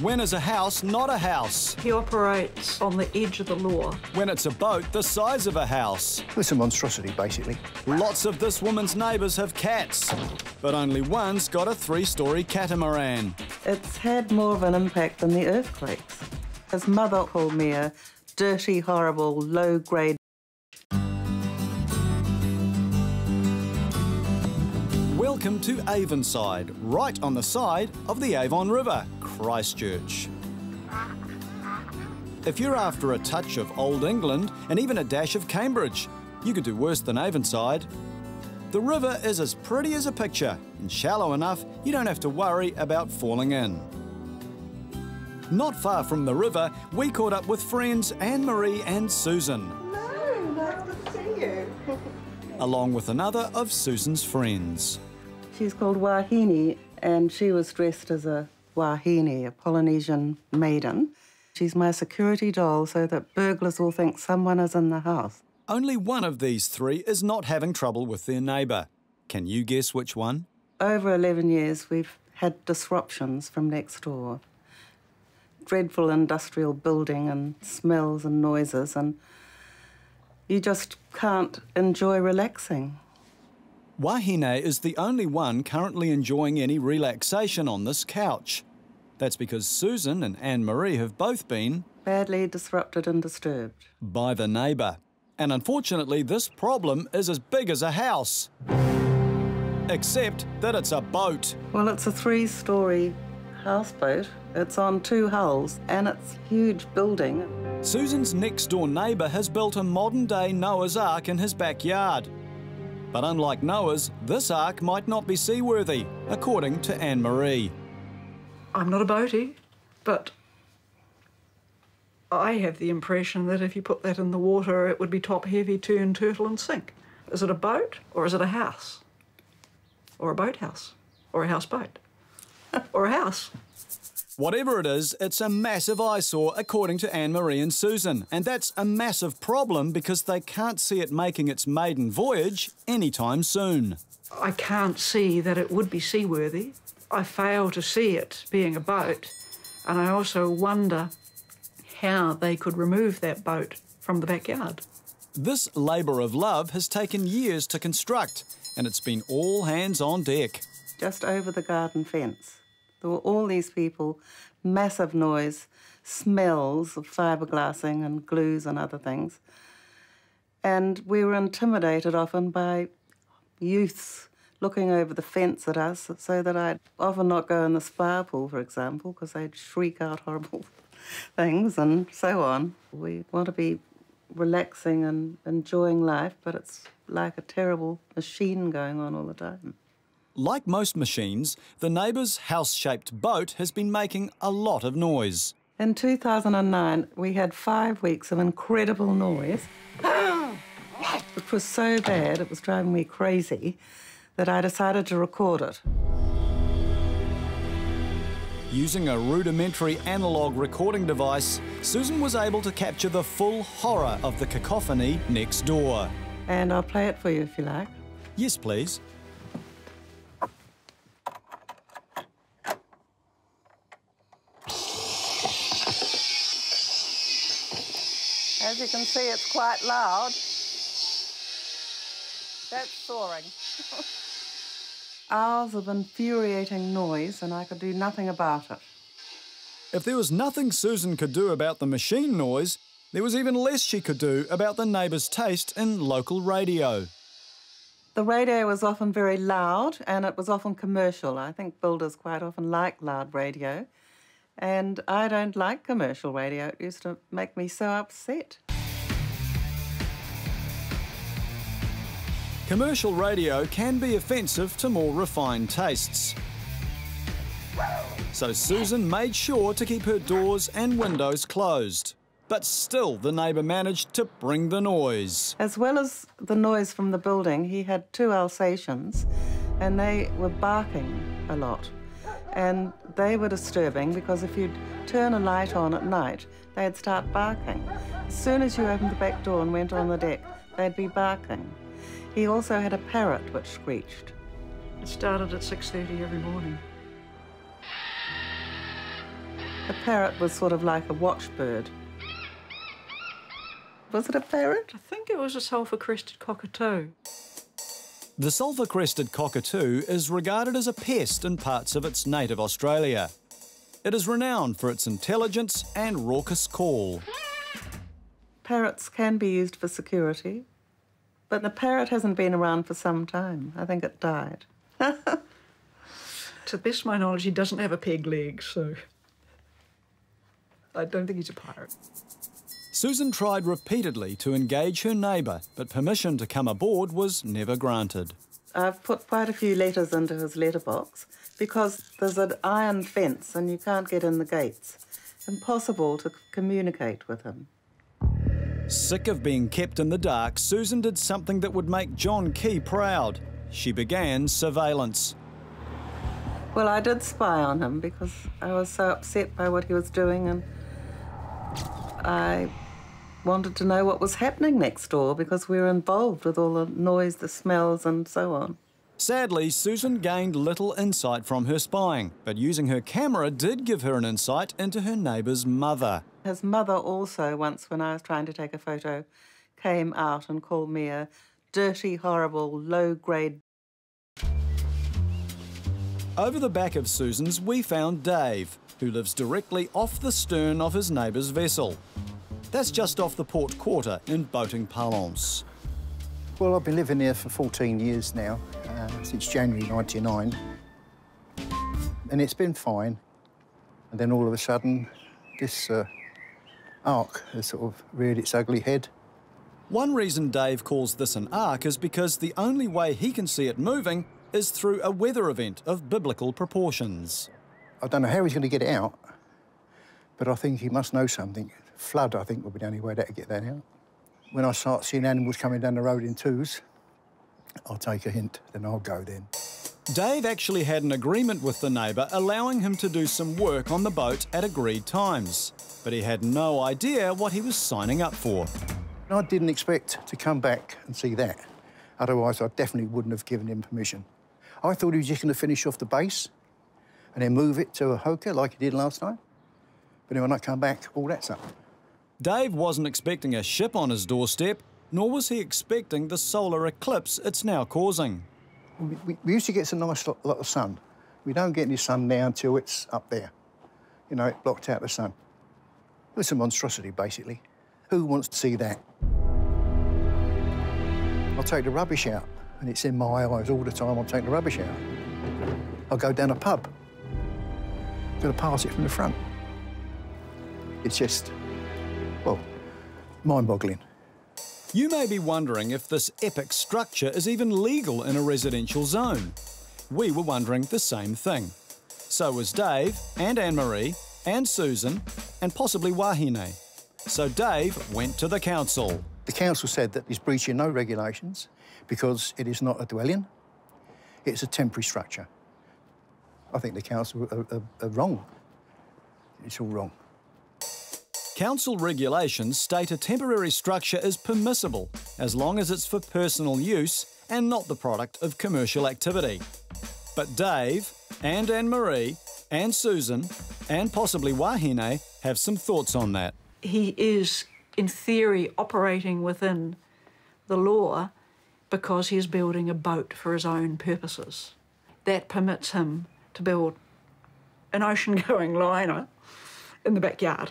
When is a house not a house? He operates on the edge of the law. When it's a boat the size of a house. It's a monstrosity, basically. Lots of this woman's neighbours have cats, but only one's got a 3-storey catamaran. It's had more of an impact than the earthquakes. His mother called me a dirty, horrible, low-grade. Welcome to Avonside, right on the side of the Avon River, Christchurch. If you're after a touch of Old England and even a dash of Cambridge, you could do worse than Avonside. The river is as pretty as a picture and shallow enough you don't have to worry about falling in. Not far from the river, we caught up with friends Anne-Marie and Susan. Hello, nice to see you. Along with another of Susan's friends. She's called Wahine, and she was dressed as a Wahine, a Polynesian maiden. She's my security doll so that burglars will think someone is in the house. Only one of these three is not having trouble with their neighbour. Can you guess which one? Over 11 years, we've had disruptions from next door. Dreadful industrial building and smells and noises, and you just can't enjoy relaxing. Wahine is the only one currently enjoying any relaxation on this couch. That's because Susan and Anne-Marie have both been badly disrupted and disturbed by the neighbour. And unfortunately, this problem is as big as a house, except that it's a boat. Well, it's a 3-storey houseboat. It's on 2 hulls, and it's a huge building. Susan's next-door neighbour has built a modern-day Noah's Ark in his backyard. But unlike Noah's, this ark might not be seaworthy, according to Anne-Marie. I'm not a boatie, but I have the impression that if you put that in the water, it would be top-heavy, turn, turtle and sink. Is it a boat or is it a house? Or a boathouse? Or a houseboat? Or a house? Whatever it is, it's a massive eyesore, according to Anne-Marie and Susan. And that's a massive problem because they can't see it making its maiden voyage anytime soon. I can't see that it would be seaworthy. I fail to see it being a boat. And I also wonder how they could remove that boat from the backyard. This labour of love has taken years to construct, and it's been all hands on deck. Just over the garden fence. There were all these people, massive noise, smells of fiberglassing and glues and other things. And we were intimidated often by youths looking over the fence at us, so that I'd often not go in the spa pool, for example, because they'd shriek out horrible things and so on. We want to be relaxing and enjoying life, but it's like a terrible machine going on all the time. Like most machines, the neighbour's house-shaped boat has been making a lot of noise. In 2009, we had 5 weeks of incredible noise. It was so bad, it was driving me crazy, that I decided to record it. Using a rudimentary analogue recording device, Susan was able to capture the full horror of the cacophony next door. And I'll play it for you if you like. Yes, please. As you can see, it's quite loud. That's soaring. Hours of infuriating noise, and I could do nothing about it. If there was nothing Susan could do about the machine noise, there was even less she could do about the neighbour's taste in local radio. The radio was often very loud, and it was often commercial. I think builders quite often like loud radio. And I don't like commercial radio. It used to make me so upset. Commercial radio can be offensive to more refined tastes. So Susan made sure to keep her doors and windows closed. But still, the neighbour managed to bring the noise. As well as the noise from the building, he had 2 Alsatians, and they were barking a lot. And they were disturbing because if you'd turn a light on at night, they'd start barking. As soon as you opened the back door and went on the deck, they'd be barking. He also had a parrot which screeched. It started at 6:30 every morning. A parrot was sort of like a watchbird. Was it a parrot? I think it was a sulphur-crested cockatoo. The sulphur-crested cockatoo is regarded as a pest in parts of its native Australia. It is renowned for its intelligence and raucous call. Parrots can be used for security, but the parrot hasn't been around for some time. I think it died. To the best of my knowledge, he doesn't have a peg leg, so I don't think he's a pirate. Susan tried repeatedly to engage her neighbour, but permission to come aboard was never granted. I've put quite a few letters into his letterbox because there's an iron fence and you can't get in the gates. It's impossible to communicate with him. Sick of being kept in the dark, Susan did something that would make John Key proud. She began surveillance. Well, I did spy on him because I was so upset by what he was doing and I wanted to know what was happening next door because we were involved with all the noise, the smells and so on. Sadly, Susan gained little insight from her spying, but using her camera did give her an insight into her neighbour's mother. His mother also, once when I was trying to take a photo, came out and called me a dirty, horrible, low-grade. Over the back of Susan's, we found Dave, who lives directly off the stern of his neighbour's vessel. That's just off the port quarter in boating parlance. Well, I've been living here for 14 years now, since January 99. And it's been fine. And then all of a sudden, this ark has sort of reared its ugly head. One reason Dave calls this an ark is because the only way he can see it moving is through a weather event of biblical proportions. I don't know how he's going to get it out, but I think he must know something. Flood, I think, would be the only way to get that out. When I start seeing animals coming down the road in twos, I'll take a hint, then I'll go then. Dave actually had an agreement with the neighbour allowing him to do some work on the boat at agreed times, but he had no idea what he was signing up for. I didn't expect to come back and see that. Otherwise, I definitely wouldn't have given him permission. I thought he was just going to finish off the base and then move it to a hokah like he did last time. But then when I come back, all that's up. Dave wasn't expecting a ship on his doorstep, nor was he expecting the solar eclipse it's now causing. We used to get some nice lot of sun. We don't get any sun now until it's up there. You know, it blocked out the sun. It was a monstrosity, basically. Who wants to see that? I'll take the rubbish out, and it's in my eyes all the time. I'll take the rubbish out. I'll go down a pub. I've got to pass it from the front. It's just, well, mind-boggling. You may be wondering if this epic structure is even legal in a residential zone. We were wondering the same thing. So was Dave and Anne-Marie and Susan and possibly Wahine. So Dave went to the council. The council said that it's breaching no regulations because it is not a dwelling, it's a temporary structure. I think the council are wrong. It's all wrong. Council regulations state a temporary structure is permissible as long as it's for personal use and not the product of commercial activity. But Dave and Anne-Marie and Susan and possibly Wahine have some thoughts on that. He is, in theory, operating within the law because he's building a boat for his own purposes. That permits him to build an ocean-going liner in the backyard.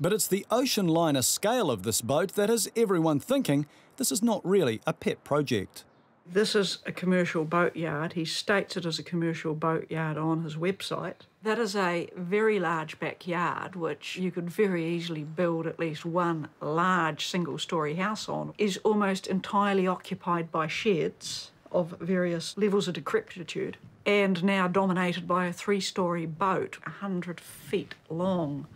But it's the ocean liner scale of this boat that has everyone thinking this is not really a pet project. This is a commercial boatyard. He states it as a commercial boatyard on his website. That is a very large backyard, which you could very easily build at least one large single-storey house on. Is almost entirely occupied by sheds of various levels of decrepitude and now dominated by a three-storey boat, 100 feet long.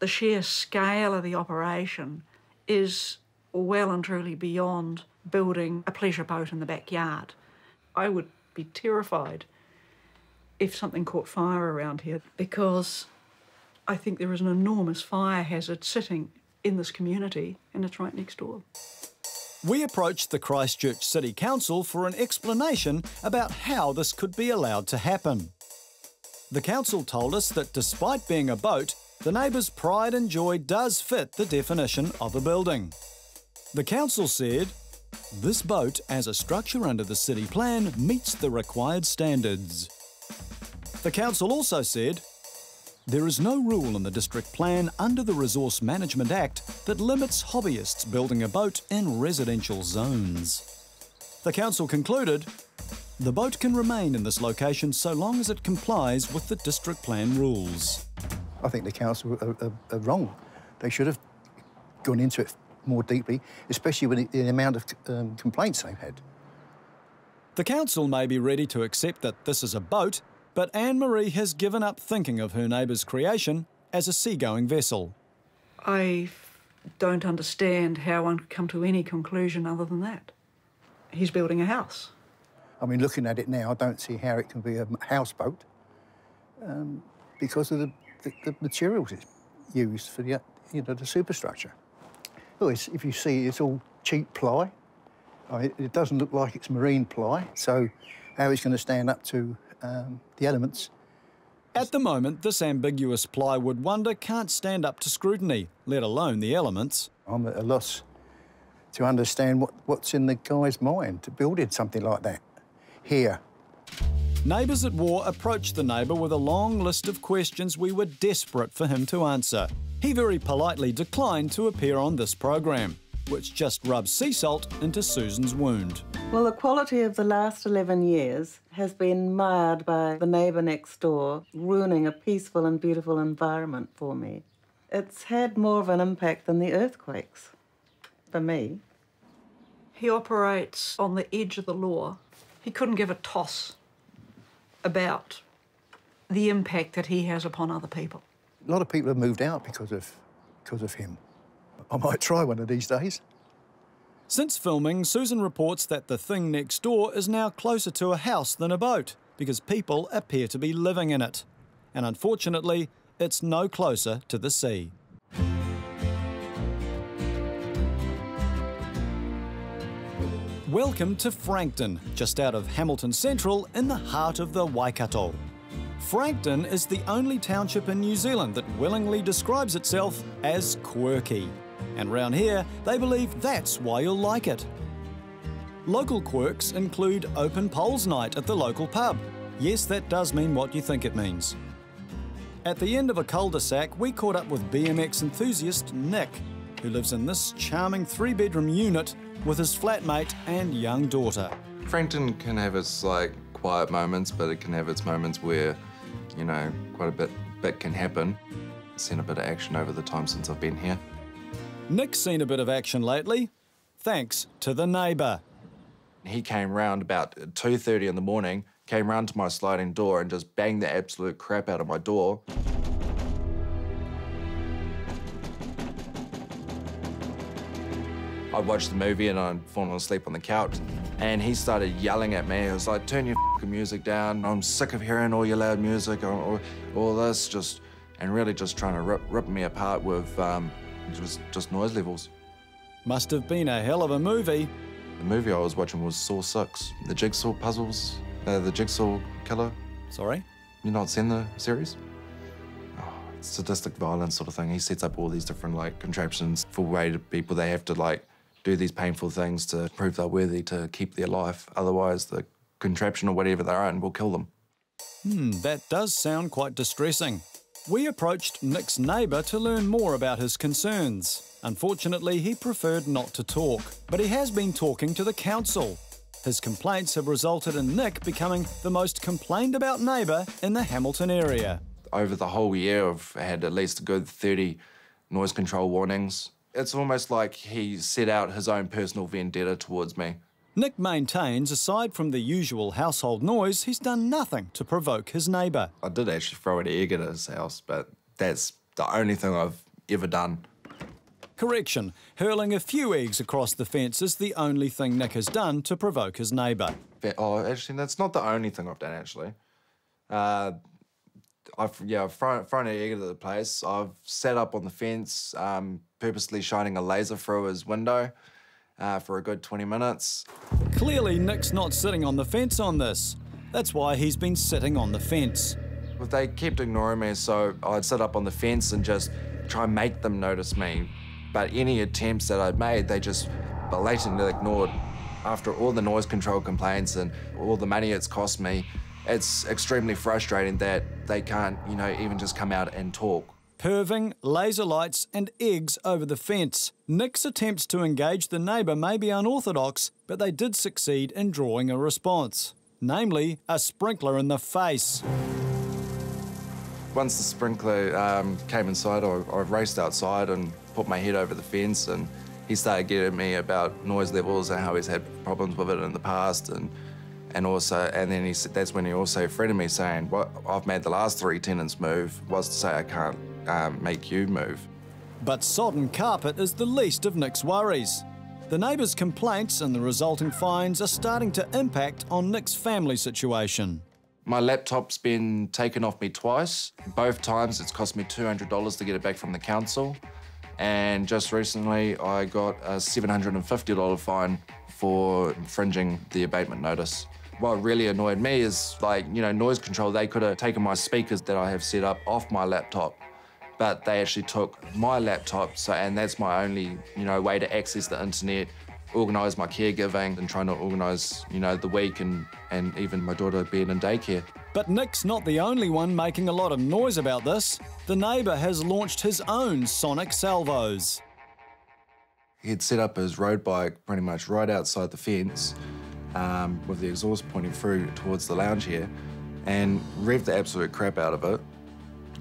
The sheer scale of the operation is well and truly beyond building a pleasure boat in the backyard. I would be terrified if something caught fire around here because I think there is an enormous fire hazard sitting in this community and it's right next door. We approached the Christchurch City Council for an explanation about how this could be allowed to happen. The council told us that despite being a boat, the Neighbours' pride and joy does fit the definition of a building. The council said, "This boat, as a structure under the city plan, meets the required standards." The council also said, "There is no rule in the district plan under the Resource Management Act that limits hobbyists building a boat in residential zones." The council concluded, "The boat can remain in this location so long as it complies with the district plan rules." I think the council are wrong. They should have gone into it more deeply, especially with the amount of complaints they've had. The council may be ready to accept that this is a boat, but Anne-Marie has given up thinking of her neighbour's creation as a seagoing vessel. I don't understand how one could come to any conclusion other than that. He's building a house. I mean, looking at it now, I don't see how it can be a houseboat because of the materials it's used for the, the superstructure. Well, if you see, it's all cheap ply. It doesn't look like it's marine ply, so how it's going to stand up to the elements? At the moment, this ambiguous plywood wonder can't stand up to scrutiny, let alone the elements. I'm at a loss to understand what's in the guy's mind to build in something like that here. Neighbours at War approached the neighbour with a long list of questions we were desperate for him to answer. He very politely declined to appear on this program, which just rubs sea salt into Susan's wound. Well, the quality of the last 11 years has been marred by the neighbour next door ruining a peaceful and beautiful environment for me. It's had more of an impact than the earthquakes, for me. He operates on the edge of the law. He couldn't give a toss about the impact that he has upon other people. A lot of people have moved out because of him. I might try one of these days. Since filming, Susan reports that the thing next door is now closer to a house than a boat because people appear to be living in it. And unfortunately, it's no closer to the sea. Welcome to Frankton, just out of Hamilton Central in the heart of the Waikato. Frankton is the only township in New Zealand that willingly describes itself as quirky. And round here, they believe that's why you'll like it. Local quirks include open polls night at the local pub. Yes, that does mean what you think it means. At the end of a cul-de-sac, we caught up with BMX enthusiast Nick, who lives in this charming three-bedroom unit with his flatmate and young daughter. Frankton can have its, quiet moments, but it can have its moments where quite a bit can happen. I've seen a bit of action over the time since I've been here. Nick's seen a bit of action lately, thanks to the neighbour. He came round about 2:30 in the morning, came round to my sliding door and just banged the absolute crap out of my door. I watched the movie and I'd fallen asleep on the couch and he started yelling at me. He was like, "Turn your f***ing music down. I'm sick of hearing all your loud music, all this," and really just trying to rip me apart with just noise levels. Must have been a hell of a movie. The movie I was watching was Saw 6, the jigsaw puzzles, the jigsaw killer. Sorry? You've not seen the series? Oh, sadistic violence sort of thing. He sets up all these different contraptions for weighted people. They have to do these painful things to prove they're worthy to keep their life. Otherwise, the contraption or whatever they're in will kill them. That does sound quite distressing. We approached Nick's neighbour to learn more about his concerns. Unfortunately, he preferred not to talk, but he has been talking to the council. His complaints have resulted in Nick becoming the most complained about neighbour in the Hamilton area. Over the whole year, I've had at least a good 30 noise control warnings. It's almost like he set out his own personal vendetta towards me. Nick maintains, aside from the usual household noise, he's done nothing to provoke his neighbour. I did actually throw an egg at his house, but that's the only thing I've ever done. Correction, hurling a few eggs across the fence is the only thing Nick has done to provoke his neighbour. Oh, actually, that's not the only thing I've done, actually. I've thrown an egg at the place. I've sat up on the fence, purposely shining a laser through his window for a good 20 minutes. Clearly, Nick's not sitting on the fence on this. That's why he's been sitting on the fence. But they kept ignoring me, so I'd sit up on the fence and just try and make them notice me. But any attempts that I'd made, they just blatantly ignored. After all the noise control complaints and all the money it's cost me, it's extremely frustrating that they can't, you know, even just come out and talk. Perving, laser lights and eggs over the fence. Nick's attempts to engage the neighbour may be unorthodox, but they did succeed in drawing a response, namely a sprinkler in the face. Once the sprinkler came inside, I raced outside and put my head over the fence, and he started getting me about noise levels and how he's had problems with it in the past, and then that's when he also threatened me, saying, "What, I've made the last 3 tenants move. What's to say I can't make you move?" But sodden carpet is the least of Nick's worries. The neighbours' complaints and the resulting fines are starting to impact on Nick's family situation. My laptop's been taken off me twice. Both times it's cost me $200 to get it back from the council. And just recently I got a $750 fine for infringing the abatement notice. What really annoyed me is, like, you know, noise control, they could have taken my speakers that I have set up off my laptop, but they actually took my laptop, and that's my only, you know, way to access the internet, organise my caregiving and trying to organise, you know, the week and even my daughter being in daycare. But Nick's not the only one making a lot of noise about this. The neighbour has launched his own sonic salvos. He'd set up his road bike pretty much right outside the fence, with the exhaust pointing through towards the lounge here, and revved the absolute crap out of it,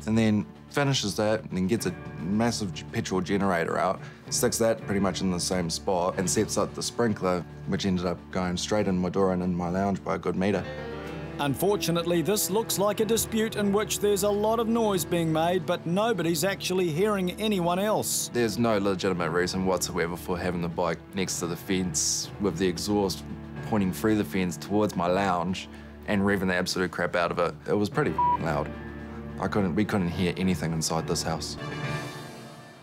and then finishes that and then gets a massive petrol generator out, sticks that pretty much in the same spot and sets up the sprinkler, which ended up going straight in my door and in my lounge by a good metre. Unfortunately, this looks like a dispute in which there's a lot of noise being made, but nobody's actually hearing anyone else. There's no legitimate reason whatsoever for having the bike next to the fence with the exhaust pointing through the fence towards my lounge and revving the absolute crap out of it. It was pretty loud. We couldn't hear anything inside this house.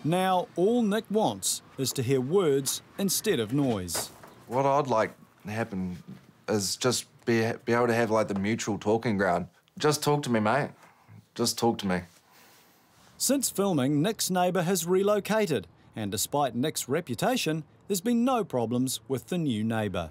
Now, all Nick wants is to hear words instead of noise. What I'd like to happen is just be able to have, like, the mutual talking ground. Just talk to me, mate. Just talk to me. Since filming, Nick's neighbour has relocated, and despite Nick's reputation, there's been no problems with the new neighbour.